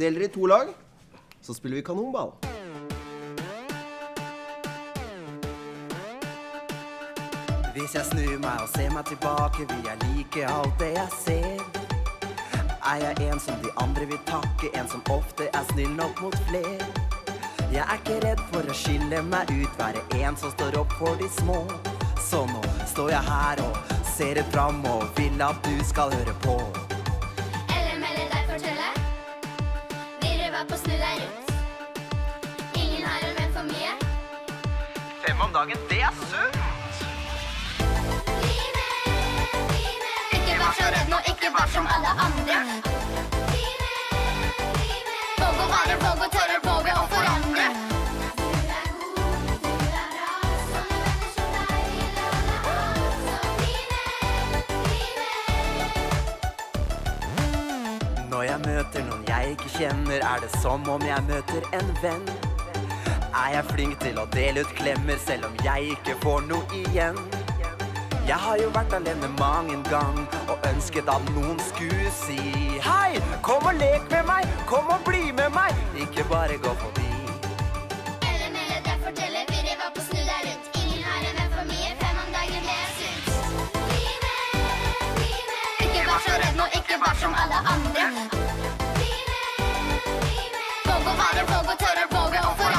deler i to lag, så spiller vi kanonball. Hvis jeg snur meg og ser meg tilbake, vil jeg like alt det jeg ser. Er jeg en som de andre vil takke, en som ofte er snill nok mot fler? Jeg er ikke redd for å skille meg ut, være en som står opp for de små. Så nå står jeg her og ser det fram og vil at du skal høre på. Eller melde deg fortelle, de røver på snu deg rundt. Ingen har en venn for mye. 5 om dagen, det er sunt! Ikke vær så redd nå, ikke vær som alle andre. Våg å være, våg å tørre, våge å forandre. Du er god, du er bra. Sånne venner som deg vil alle ha. Så BlimE. Når jeg møter noen jeg ikke kjenner, er det som om jeg møter en venn. Er jeg flink til å dele ut klemmer, selv om jeg ikke får noe igjen? Jeg har jo vært alene mange gang og ønsket at noen skulle si hei, kom og lek med meg, kom og bli med meg, ikke bare gå forbi. Eller melde deg fortelle, vi rever på snu deg rundt. Ingen har en venn for mye, 5 om dagen det er sunt. BlimE, BlimE. Ikke vær så redd nå, ikke vær som alle andre. BlimE, BlimE. Våg å være, våg å tørre, våge å forandre.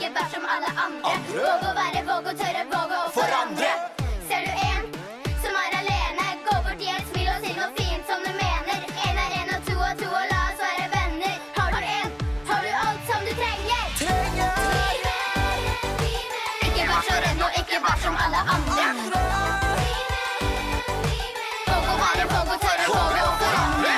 Ikke vær som alle andre. Våg å være, våg å tørre, våg å forandre. Ser du en som er alene, gå bort i en smil og si noe fint som du mener. En og to og la oss være venner. Har du en, har du alt som du trenger. BlimE, BlimE. Ikke vær så redd nå, ikke vær som alle andre. BlimE, BlimE. Våg å være, våg å tørre, våg å forandre.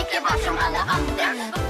Ikke vær som alle andre.